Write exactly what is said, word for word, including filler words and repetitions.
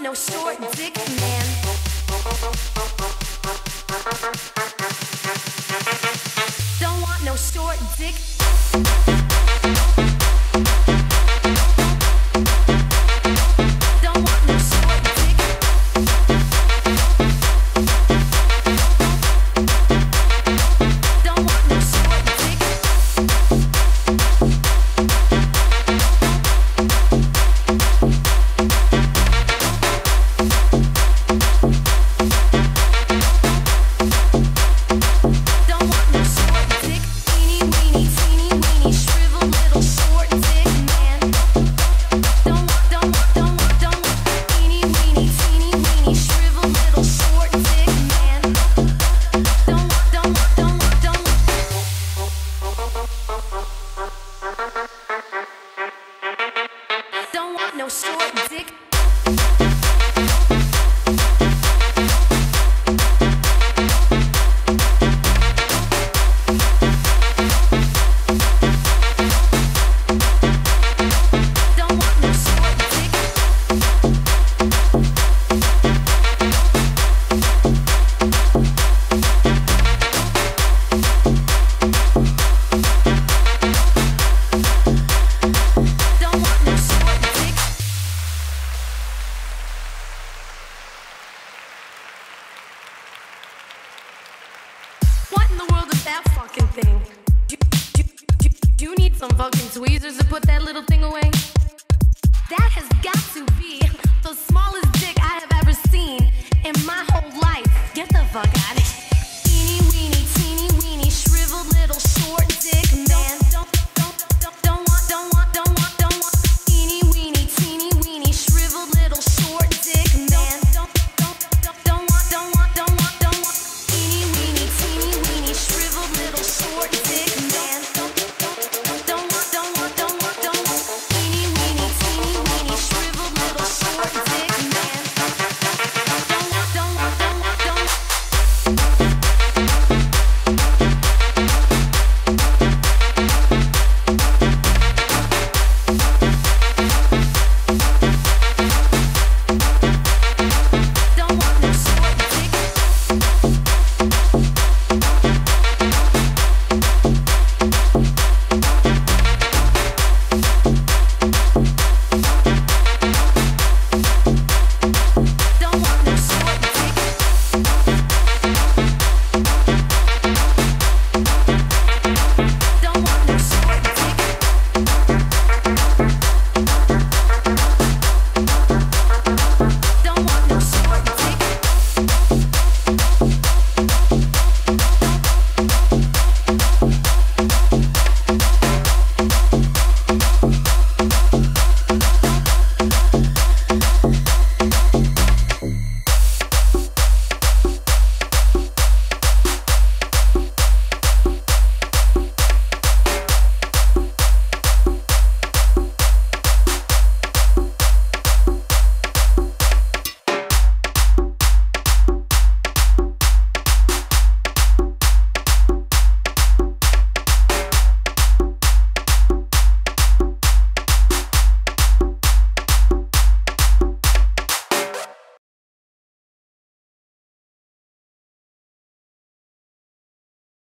No short dick man. Don't want no short dick. No short dick. What in the world is that fucking thing? Do, do, do, do you need some fucking tweezers to put that little thing away? That has got to be the smallest dick I have ever seen in my whole life. Get the fuck out of here.